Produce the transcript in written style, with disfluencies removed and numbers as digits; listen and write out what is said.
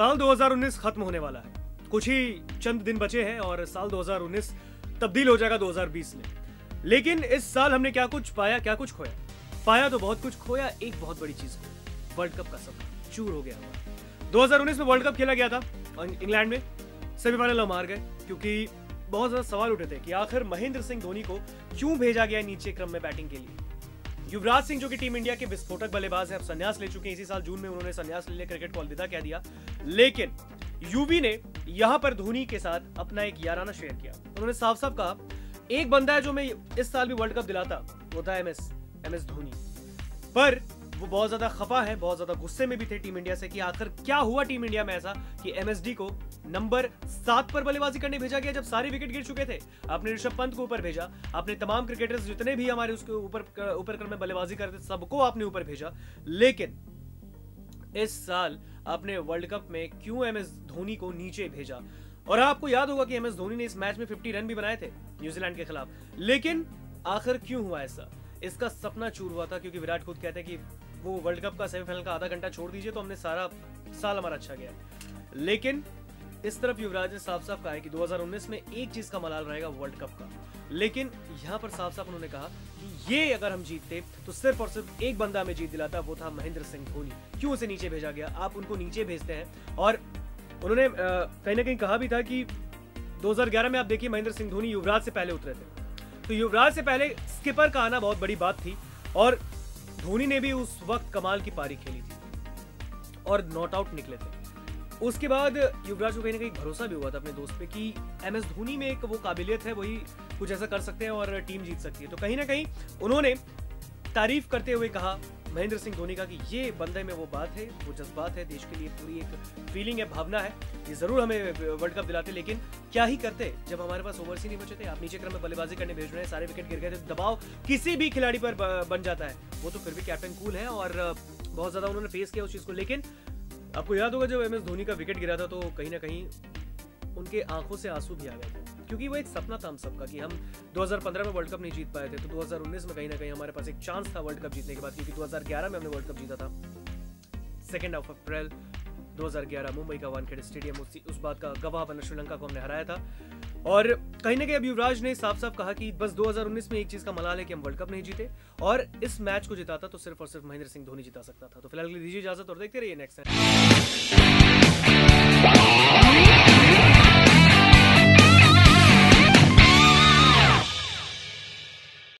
साल 2019 खत्म होने वाला है, कुछ ही चंद दिन बचे हैं और साल 2019 तब्दील हो जाएगा 2020 में। लेकिन इस साल हमने क्या कुछ पाया, क्या कुछ खोया। पाया तो बहुत कुछ, खोया एक बहुत बड़ी चीज, वर्ल्ड कप का सपना चूर हो गया हमारा। 2019 में वर्ल्ड कप खेला गया था इंग्लैंड में, सेमीफाइनल हम हार गए क्योंकि बहुत ज्यादा सवाल उठे थे कि आखिर महेंद्र सिंह धोनी को क्यों भेजा गया नीचे क्रम में बैटिंग के लिए। युवराज सिंह जो कि टीम इंडिया के विस्फोटक बल्लेबाज हैं, अब संन्यास ले चुके हैं, इसी साल जून में उन्होंने संन्यास ले लिया, क्रिकेट को अलविदा कह दिया। लेकिन यूवी ने यहां पर धोनी के साथ अपना एक याराना शेयर किया। उन्होंने साफ साफ कहा, एक बंदा है जो मैं इस साल भी वर्ल्ड कप दिलाता, वो था एम एस धोनी। पर वो बहुत ज्यादा खफा है, बहुत ज्यादा गुस्से में भी थे टीम इंडिया से कि आखिर क्या हुआ टीम इंडिया में ऐसा कि एमएसडी को नंबर 7 पर बल्लेबाजी करने भेजा गया जब सारे विकेट गिर चुके थे। आपने ऋषभ पंत को ऊपर भेजा, आपने तमाम क्रिकेटर्स जितने भी हमारे उसके ऊपर क्रम में बल्लेबाजी करते सबको आपने ऊपर भेजा। लेकिन इस साल आपने वर्ल्ड कप में क्यों एम एस धोनी को नीचे भेजा। और आपको याद होगा कि एम एस धोनी ने इस मैच में 50 रन भी बनाए थे न्यूजीलैंड के खिलाफ। लेकिन आखिर क्यों हुआ ऐसा, इसका सपना चूर हुआ था क्योंकि विराट खुद कहते हैं कि वो वर्ल्ड कप का सेमीफाइनल का आधा घंटा छोड़ दीजिए तो हमने सारा साल हमारा अच्छा गया। लेकिन इस तरफ युवराज ने साफ साफ कहा है कि 2019 में एक चीज का मलाल रहेगा, वर्ल्ड कप का। लेकिन यहाँ पर साफ साफ उन्होंने कहा कि ये अगर हम जीतते तो सिर्फ और सिर्फ एक बंदा हमें जीत दिलाता, वो था महेंद्र सिंह धोनी। क्यों उसे नीचे भेजा गया, आप उनको नीचे भेजते हैं। और उन्होंने कहीं ना कहीं कहा भी था कि 2011 में आप देखिए महेंद्र सिंह धोनी युवराज से पहले उतरे थे, तो युवराज से पहले स्किपर का आना बहुत बड़ी बात थी और धोनी ने भी उस वक्त कमाल की पारी खेली थी और नॉट आउट निकले थे। उसके बाद युवराज को कहीं ना कहीं भरोसा भी हुआ था अपने दोस्त पे कि एमएस धोनी में एक वो काबिलियत है, वही कुछ ऐसा कर सकते हैं और टीम जीत सकती है। तो कहीं ना कहीं उन्होंने तारीफ करते हुए कहा महेंद्र सिंह धोनी का कि ये बंदे में वो बात है, वो जज्बात है, देश के लिए पूरी एक फीलिंग है, भावना है, ये जरूर हमें वर्ल्ड कप दिलाते। लेकिन क्या ही करते जब हमारे पास ओवर्स ही नहीं बचे थे, आप नीचे क्रम में बल्लेबाजी करने भेज रहे हैं, सारे विकेट गिर गए थे। दबाव किसी भी खिलाड़ी पर बन जाता है, वो तो फिर भी कैप्टन कूल है और बहुत ज़्यादा उन्होंने फेस किया उस चीज़ को। लेकिन आपको याद होगा जब एम एस धोनी का विकेट गिरा था तो कहीं ना कहीं उनके आंखों से आंसू भी आ गए थे क्योंकि वो एक सपना था हम सबका कि हम 2015 में वर्ल्ड कप नहीं जीत पाए थे, तो 2019 में कहीं ना कहीं हमारे पास एक चांस था वर्ल्ड कप जीतने के बाद, क्योंकि 2011 में हमने वर्ल्ड कप जीता था 2 अप्रैल 2011 मुंबई का वानखेड़े स्टेडियम, उस बात का गवाह बना, श्रीलंका को हमने हराया था। और कहीं ना कहीं अब युवराज ने साफ साफ कहा कि बस 2019 में एक चीज़ का मलाल है कि हम वर्ल्ड कप नहीं जीते और इस मैच को जिताता तो सिर्फ और सिर्फ महेंद्र सिंह धोनी जिता सकता था। तो फिलहाल के लिए दीजिए इजाजत और देखते रहिए नेक्स्ट।